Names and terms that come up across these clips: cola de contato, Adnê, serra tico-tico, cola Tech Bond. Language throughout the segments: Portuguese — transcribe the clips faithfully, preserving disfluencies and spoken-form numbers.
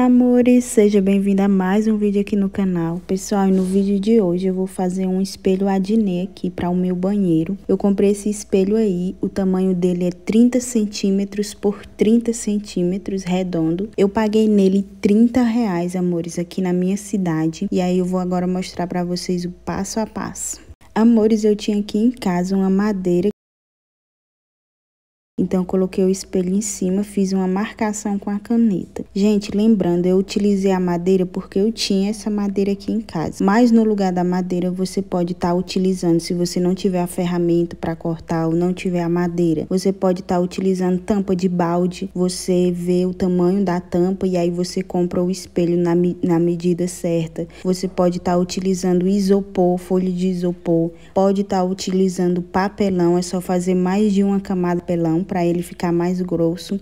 Olá, amores! Seja bem-vindo a mais um vídeo aqui no canal. Pessoal, no vídeo de hoje eu vou fazer um espelho Adnê aqui para o meu banheiro. Eu comprei esse espelho aí, o tamanho dele é trinta centímetros por trinta centímetros, redondo. Eu paguei nele trinta reais, amores, aqui na minha cidade. E aí eu vou agora mostrar para vocês o passo a passo. Amores, eu tinha aqui em casa uma madeira. Então, eu coloquei o espelho em cima, fiz uma marcação com a caneta. Gente, lembrando, eu utilizei a madeira porque eu tinha essa madeira aqui em casa. Mas no lugar da madeira, você pode estar utilizando, se você não tiver a ferramenta para cortar ou não tiver a madeira, você pode estar utilizando tampa de balde. Você vê o tamanho da tampa e aí você compra o espelho na, na medida certa. Você pode estar utilizando isopor, folha de isopor. Pode estar utilizando papelão, é só fazer mais de uma camada de papelão para ele ficar mais grosso.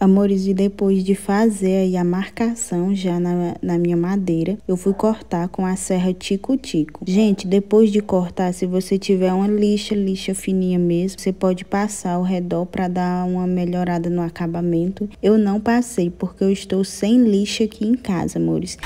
Amores, e depois de fazer aí a marcação já na, na minha madeira, eu fui cortar com a serra tico-tico. Gente, depois de cortar, se você tiver uma lixa, lixa fininha mesmo, você pode passar ao redor para dar uma melhorada no acabamento. Eu não passei, porque eu estou sem lixa aqui em casa, amores.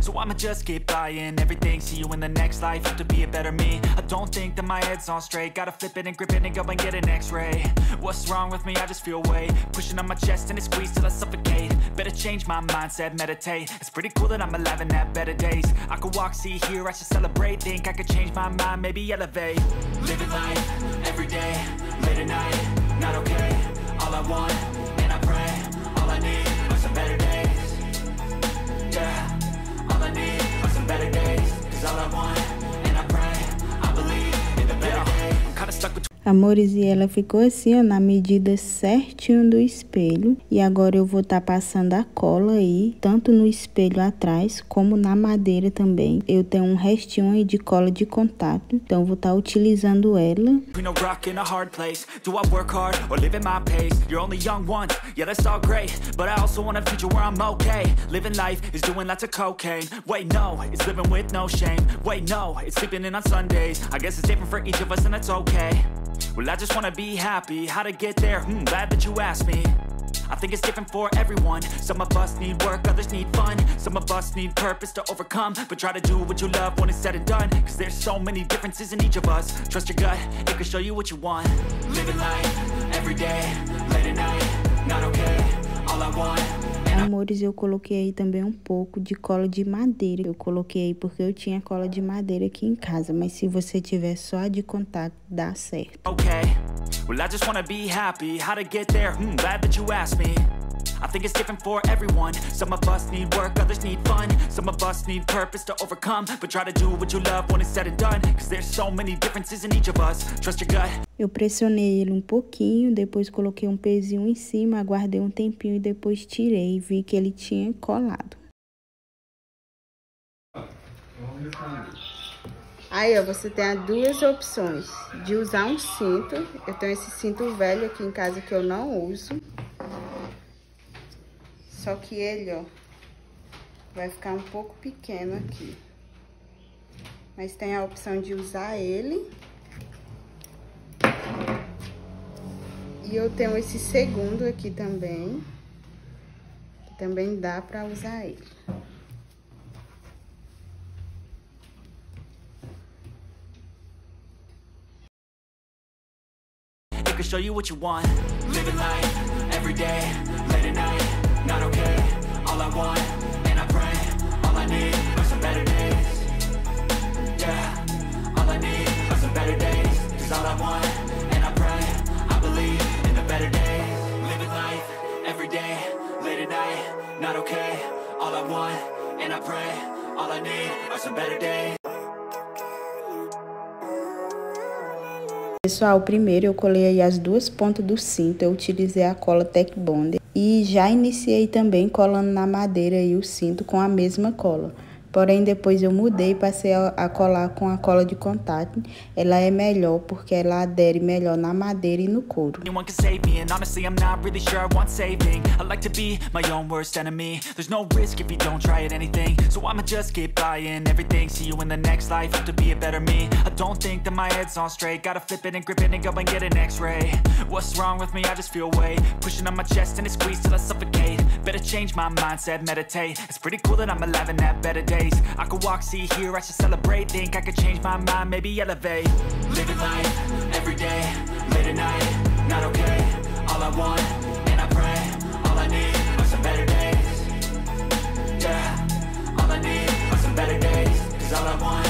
So I'ma just keep buying everything. See you in the next life, have to be a better me. I don't think that my head's on straight. Gotta flip it and grip it and go and get an x-ray. What's wrong with me? I just feel weight pushing on my chest and it squeezed till I suffocate. Better change my mindset, meditate. It's pretty cool that I'm alive and have better days. I could walk, see, hear, I should celebrate. Think I could change my mind, maybe elevate. Living life, every day, late at night, not okay. All I want, and I pray, all I need are some better days. Yeah. Amores, e ela ficou assim, ó, na medida certinho do espelho. E agora eu vou tá passando a cola aí, tanto no espelho atrás, como na madeira também. Eu tenho um restinho aí de cola de contato, então eu vou tá utilizando ela. Well, I just wanna be happy. How to get there? Hmm, glad that you asked me. I think it's different for everyone. Some of us need work, others need fun. Some of us need purpose to overcome. But try to do what you love when it's said and done. Cause there's so many differences in each of us. Trust your gut, it can show you what you want. Living life, every day, late at night, not okay. All I want. Amores, eu coloquei aí também um pouco de cola de madeira. Eu coloquei aí porque eu tinha cola de madeira aqui em casa, mas se você tiver só a de contato, dá certo. Okay. Well, I just wanna be happy. How to get there? Hmm, glad that you asked me. I think it's different for everyone. Some of us need work, others need fun. Some of us need purpose to overcome. But try to do what you love when it's said and done. Cause there's so many differences in each of us. Trust your gut. Eu pressionei ele um pouquinho, depois coloquei um pezinho em cima, aguardei um tempinho e depois tirei e vi que ele tinha colado. Aí, ó, você tem duas opções de usar um cinto. Eu tenho esse cinto velho aqui em casa que eu não uso. Só que ele, ó, vai ficar um pouco pequeno aqui. Mas tem a opção de usar ele. E eu tenho esse segundo aqui também. Que também dá pra usar ele. I can show you what you want. Living life, every day, late at night. Not okay, all I want, and I pray, all I need are some better days. Yeah, all I need are some better days. Cause all I want, and I pray, I believe in the better days. Living life, every day, late at night, not okay. All I want, and I pray, all I need are some better days. Pessoal, primeiro eu colei aí as duas pontas do cinto, eu utilizei a cola Tech Bond. E já iniciei também colando na madeira aí o cinto com a mesma cola. Porém, depois eu mudei e passei a colar com a cola de contato. Ela é melhor porque ela adere melhor na madeira e no couro. I could walk, see, hear, I should celebrate. Think I could change my mind, maybe elevate. Living life, every day, late at night, not okay. All I want, and I pray, all I need are some better days. Yeah, all I need are some better days. Cause all I want,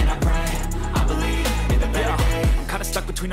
and I pray, I believe in the better days. I'm kinda stuck between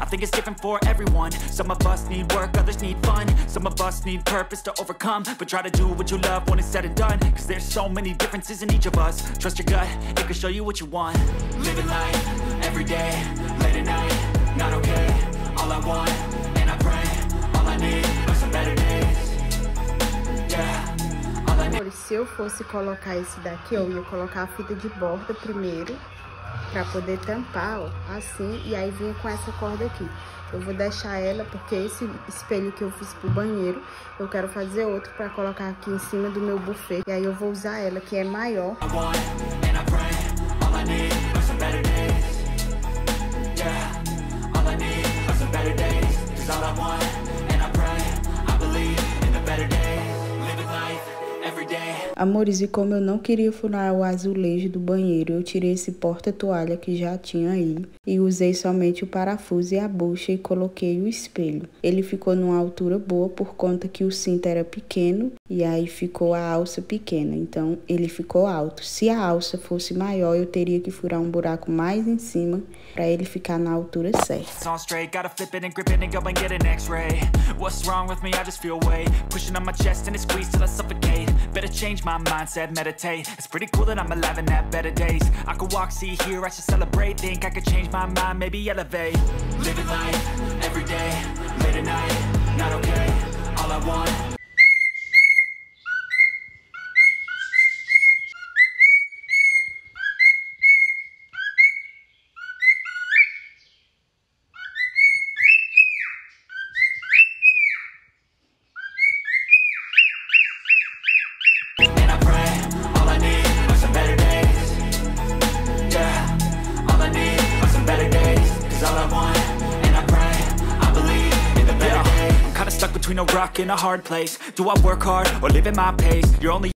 I think it's different for everyone. Some of us need work, others need fun. Some of us need purpose to overcome. But try to do what you love when it's said and done. Cause there's so many differences in each of us. Trust your gut, it can show you what you want. Living life, every day, late at night, not okay. All I want, and I pray, all I need are some better days. Yeah. All I need. Se eu fosse colocar esse daqui, eu ia colocar a fita de borda primeiro, pra poder tampar, ó, assim, e aí vinha com essa corda aqui. Eu vou deixar ela, porque esse espelho que eu fiz pro banheiro, eu quero fazer outro pra colocar aqui em cima do meu buffet. E aí eu vou usar ela, que é maior. Amores, e como eu não queria furar o azulejo do banheiro, eu tirei esse porta-toalha que já tinha aí e usei somente o parafuso e a bucha e coloquei o espelho. Ele ficou numa altura boa por conta que o cinto era pequeno e aí ficou a alça pequena, então ele ficou alto. Se a alça fosse maior, eu teria que furar um buraco mais em cima para ele ficar na altura certa. My mindset, meditate. It's pretty cool that I'm alive and have better days. I could walk, see, hear, I should celebrate. Think I could change my mind, maybe elevate. Living life, every day, late at night, not okay. All I want. Between a rock and a hard place. Do I work hard or live at my pace? You're only